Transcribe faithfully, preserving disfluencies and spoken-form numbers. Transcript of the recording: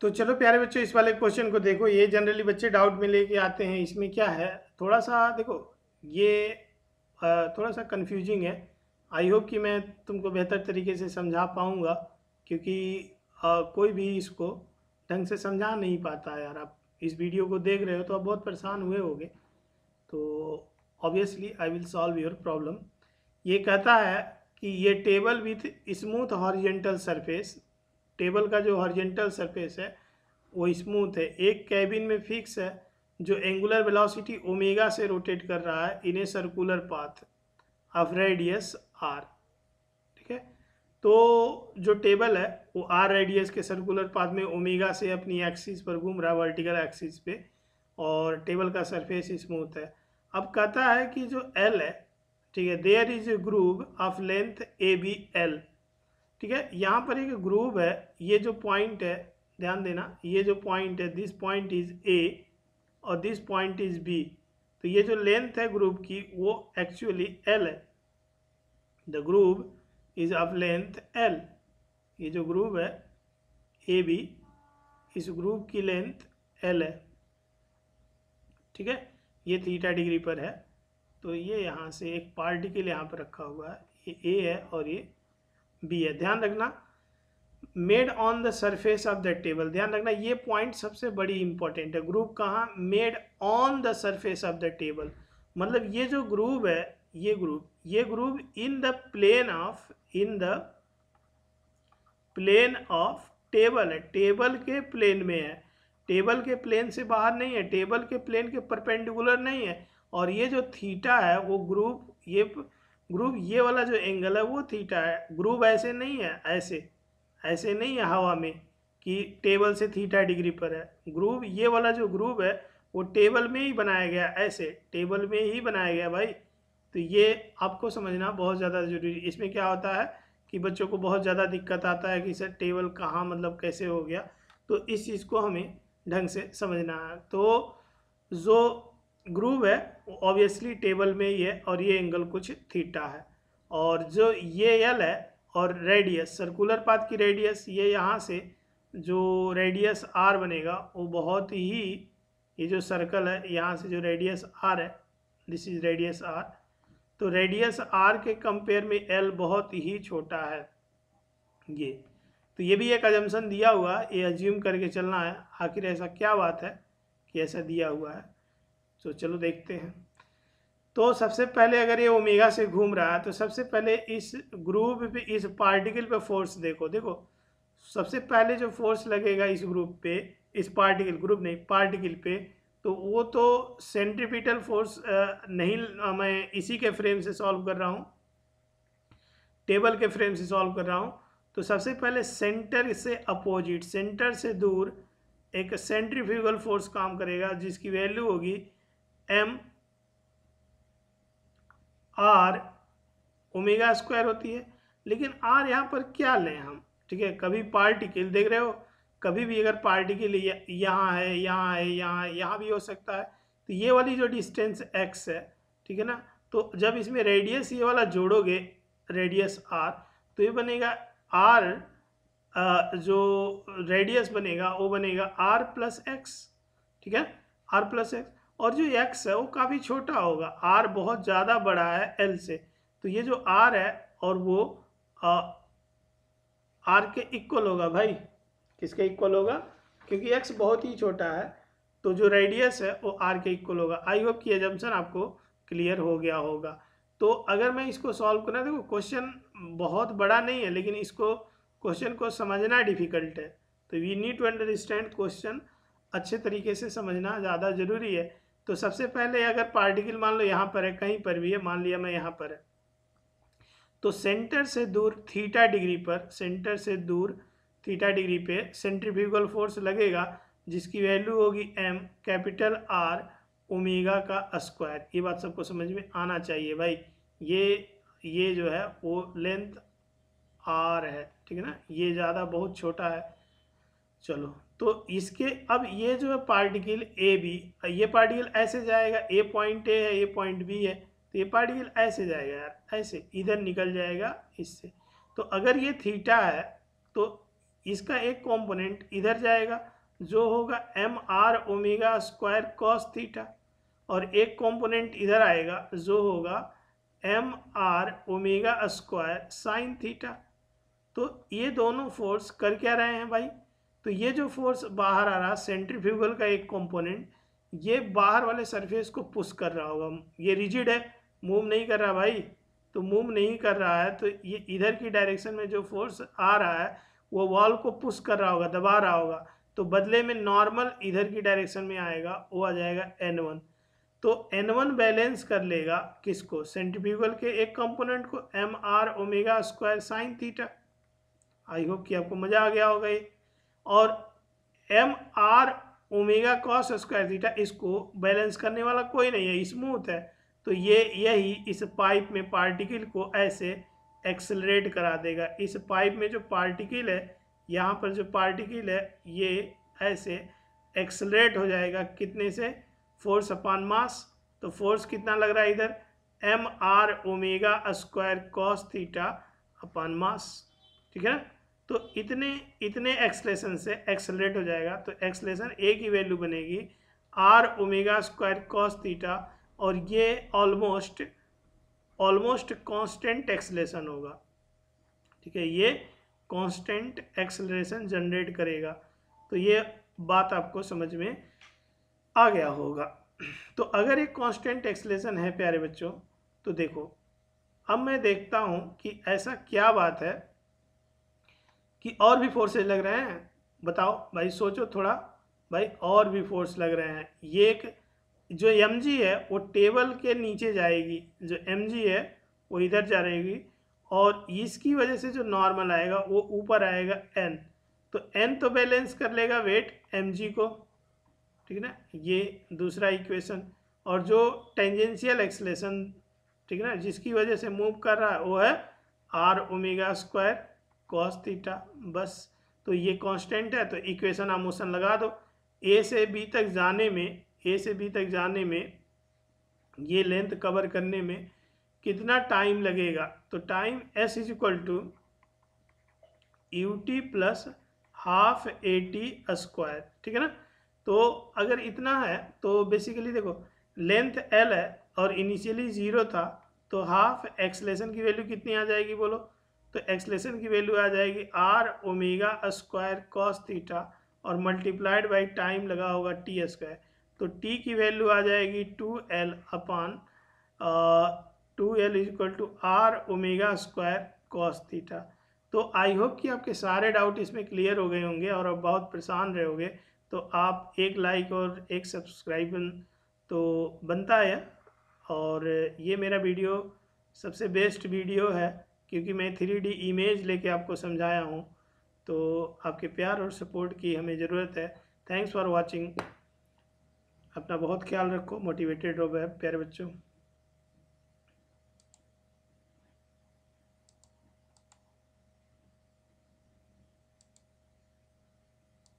तो चलो प्यारे बच्चों, इस वाले क्वेश्चन को देखो। ये जनरली बच्चे डाउट में लेके आते हैं। इसमें क्या है, थोड़ा सा देखो ये थोड़ा सा कन्फ्यूजिंग है। आई होप कि मैं तुमको बेहतर तरीके से समझा पाऊँगा, क्योंकि कोई भी इसको ढंग से समझा नहीं पाता यार। आप इस वीडियो को देख रहे हो तो आप बहुत परेशान हुए होगे। तो obviously I will solve your problem. ये कहता है कि ये table with smooth horizontal surface, table का जो हॉरिजेंटल सरफेस है वो स्मूथ है, एक कैबिन में फिक्स है जो एंगुलर वेलोसिटी ओमेगा से रोटेट कर रहा है in a circular path of radius R. ठीक है, तो जो टेबल है वो आर रेडियस के सर्कुलर पाथ में ओमेगा से अपनी एक्सिस पर घूम रहा है, वर्टिकल एक्सिस पे, और टेबल का सरफेस स्मूथ है। अब कहता है कि जो एल है, ठीक है, there is a groove of length A B L. ठीक है, यहाँ पर एक ग्रूव है। ये जो पॉइंट है, ध्यान देना, ये जो पॉइंट है, दिस पॉइंट इज ए और दिस पॉइंट इज बी। तो ये जो लेंथ है ग्रूव की वो एक्चुअली एल है। The groove is of length L. ये जो ग्रूव है ए बी, इस ग्रूव की लेंथ एल है। ठीक है, ये थीटा डिग्री पर है। तो ये यहाँ से एक पार्टिकल यहाँ पर रखा हुआ है, ये ए है और ये बी है। ध्यान रखना, made on the surface of the table. ध्यान रखना ये पॉइंट सबसे बड़ी इंपॉर्टेंट है। ग्रूव कहाँ, made on the surface of the table, मतलब ये जो ग्रूव है, ये ग्रूव ये groove in the plane of in the plane of table है, टेबल के प्लेन में है। टेबल के प्लेन से बाहर नहीं है, टेबल के प्लेन के परपेंडिकुलर नहीं है। और ये जो थीटा है वो ग्रूव, ये ग्रूव, ये वाला जो एंगल है वो थीटा है। ग्रूव ऐसे नहीं है, ऐसे ऐसे नहीं है हवा में कि टेबल से थीटा डिग्री पर है। ग्रूव, ये वाला जो ग्रूव है वो टेबल में ही बनाया गया, ऐसे टेबल में ही बनाया गया भाई। तो ये आपको समझना बहुत ज़्यादा जरूरी। इसमें क्या होता है कि बच्चों को बहुत ज़्यादा दिक्कत आता है कि सर टेबल कहाँ, मतलब कैसे हो गया। तो इस चीज़ को हमें ढंग से समझना है। तो जो ग्रूव है वो ऑब्वियसली टेबल में ही है और ये एंगल कुछ थीटा है। और जो ये एल है और रेडियस, सर्कुलर पाथ की रेडियस, ये यहाँ से जो रेडियस आर बनेगा वो बहुत ही, ये जो सर्कल है यहाँ से जो रेडियस आर है, दिस इज रेडियस आर। तो रेडियस आर के कंपेयर में एल बहुत ही छोटा है। ये तो ये भी एक अजम्पशन दिया हुआ है, ये अज्यूम करके चलना है। आखिर ऐसा क्या बात है कि ऐसा दिया हुआ है, तो चलो देखते हैं। तो सबसे पहले अगर ये ओमेगा से घूम रहा है तो सबसे पहले इस ग्रूव पे, इस पार्टिकल पे फोर्स देखो। देखो सबसे पहले जो फोर्स लगेगा इस ग्रूव पे, इस पार्टिकल, ग्रूव नहीं पार्टिकल पे, तो वो तो सेंट्रीपिटल फोर्स नहीं, मैं इसी के फ्रेम से सॉल्व कर रहा हूँ, टेबल के फ्रेम से सॉल्व कर रहा हूँ। तो सबसे पहले सेंटर से अपोजिट, सेंटर से दूर एक सेंट्रीफ्यूगल फोर्स काम करेगा जिसकी वैल्यू होगी एम आर ओमेगा स्क्वायर होती है। लेकिन आर यहाँ पर क्या लें हम, ठीक है, कभी पार्टिकल देख रहे हो, कभी भी अगर पार्टिकल यहाँ है, यहाँ है, यहाँ है, यहाँ भी हो सकता है। तो ये वाली जो डिस्टेंस एक्स है, ठीक है ना, तो जब इसमें रेडियस ये वाला जोड़ोगे, रेडियस आर, तो ये बनेगा आर, जो रेडियस बनेगा वो बनेगा आर प्लस एक्स। ठीक है, आर प्लस एक्स, और जो x है वो काफ़ी छोटा होगा, r बहुत ज़्यादा बड़ा है l से। तो ये जो r है और वो आ, r के इक्वल होगा भाई, किसके इक्वल होगा, क्योंकि x बहुत ही छोटा है। तो जो रेडियस है वो r के इक्वल होगा। आई होप कि अजम्पशन आपको क्लियर हो गया होगा। तो अगर मैं इसको सॉल्व करना, देखो क्वेश्चन बहुत बड़ा नहीं है, लेकिन इसको, क्वेश्चन को समझना डिफिकल्ट है। तो we need to understand question, अच्छे तरीके से समझना ज़्यादा ज़रूरी है। तो सबसे पहले अगर पार्टिकल मान लो यहाँ पर है, कहीं पर भी है, मान लिया मैं यहाँ पर है, तो सेंटर से दूर थीटा डिग्री पर, सेंटर से दूर थीटा डिग्री पे सेंट्रीफ्यूगल फोर्स लगेगा जिसकी वैल्यू होगी एम कैपिटल आर ओमेगा का स्क्वायर। ये बात सबको समझ में आना चाहिए भाई। ये ये जो है वो लेंथ आर है, ठीक है ना, ये ज़्यादा बहुत छोटा है। चलो, तो इसके अब ये जो है पार्टिकल ए बी, ये पार्टिकल ऐसे जाएगा, ए पॉइंट ए है, ये पॉइंट बी है, तो ये पार्टिकल ऐसे जाएगा यार, ऐसे इधर निकल जाएगा इससे। तो अगर ये थीटा है तो इसका एक कंपोनेंट इधर जाएगा जो होगा M R omega square cos theta, और एक कंपोनेंट इधर आएगा जो होगा M R omega square sine theta. तो ये दोनों फोर्स कर क्या रहे हैं भाई, तो ये जो फोर्स बाहर आ रहा सेंट्रीफ्यूगल का एक कंपोनेंट, ये बाहर वाले सरफेस को पुश कर रहा होगा। ये रिजिड है, मूव नहीं कर रहा भाई, तो मूव नहीं कर रहा है, तो ये इधर की डायरेक्शन में जो फोर्स आ रहा है वो वॉल को पुश कर रहा होगा, दबा रहा होगा। तो बदले में नॉर्मल इधर की डायरेक्शन में आएगा, वो आ जाएगा एन वन। तो एन वन बैलेंस कर लेगा किसको, सेंट्रीफ्यूगल के एक कंपोनेंट को M R omega square sine theta. I hope कि आपको मज़ा आ गया होगा ये। और M R omega cos square theta इसको बैलेंस करने वाला कोई नहीं है, स्मूथ है, तो ये यही इस पाइप में पार्टिकल को ऐसे एक्सेलरेट करा देगा। इस पाइप में जो पार्टिकल है, यहाँ पर जो पार्टिकल है, ये ऐसे एक्सेलरेट हो जाएगा कितने से, फोर्स अपॉन मास। तो फोर्स कितना लग रहा है इधर, M R omega square cos theta upon mass, ठीक है ना। तो इतने इतने एक्सलेशन से एक्सेलरेट हो जाएगा, तो एक्सलेशन एक ही वैल्यू बनेगी R omega square cos theta, और ये ऑलमोस्ट ऑलमोस्ट कांस्टेंट एक्सेलरेशन होगा, ठीक है, ये कांस्टेंट एक्सेलरेशन जनरेट करेगा। तो ये बात आपको समझ में आ गया होगा। तो अगर एक कांस्टेंट एक्सेलरेशन है प्यारे बच्चों, तो देखो अब मैं देखता हूँ कि ऐसा क्या बात है कि और भी फोर्सेस लग रहे हैं। बताओ भाई, सोचो थोड़ा भाई, और भी फोर्स लग रहे हैं। ये एक जो एम जी है वो टेबल के नीचे जाएगी, जो एम जी है वो इधर जा रहेगी, और इसकी वजह से जो नॉर्मल आएगा वो ऊपर आएगा एन। तो एन तो बैलेंस कर लेगा वेट एम जी को, ठीक है ना, ये दूसरा इक्वेशन। और जो टेंजेंशियल एक्सेलेरेशन, ठीक है ना, जिसकी वजह से मूव कर रहा है वो है R omega square cos theta. बस, तो ये कांस्टेंट है, तो इक्वेशन आप मोशन लगा दो। ए से बी तक जाने में ए से बी तक जाने में ये लेंथ कवर करने में कितना टाइम लगेगा, तो time S is equal to U T plus half A T square, ठीक है ना। तो अगर इतना है तो बेसिकली देखो लेंथ एल है और इनिशियली ज़ीरो था, तो हाफ एक्सेलेरेशन की वैल्यू कितनी आ जाएगी बोलो, तो एक्सेलेरेशन की वैल्यू आ जाएगी R omega square cos theta, और मल्टीप्लाइड बाई टाइम लगा होगा टी स्क्वायर, तो t की वैल्यू आ जाएगी two L upon two L is equal to R omega square cos theta. तो आई होप कि आपके सारे डाउट इसमें क्लियर हो गए होंगे और आप बहुत परेशान रहोगे। तो आप एक लाइक और एक सब्सक्राइब तो बनता है, और ये मेरा वीडियो सबसे बेस्ट वीडियो है क्योंकि मैं थ्री डी इमेज लेके आपको समझाया हूँ। तो आपके प्यार और सपोर्ट की हमें ज़रूरत है। Thanks for watching. अपना बहुत ख्याल रखो, मोटिवेटेड रहो प्यारे बच्चों।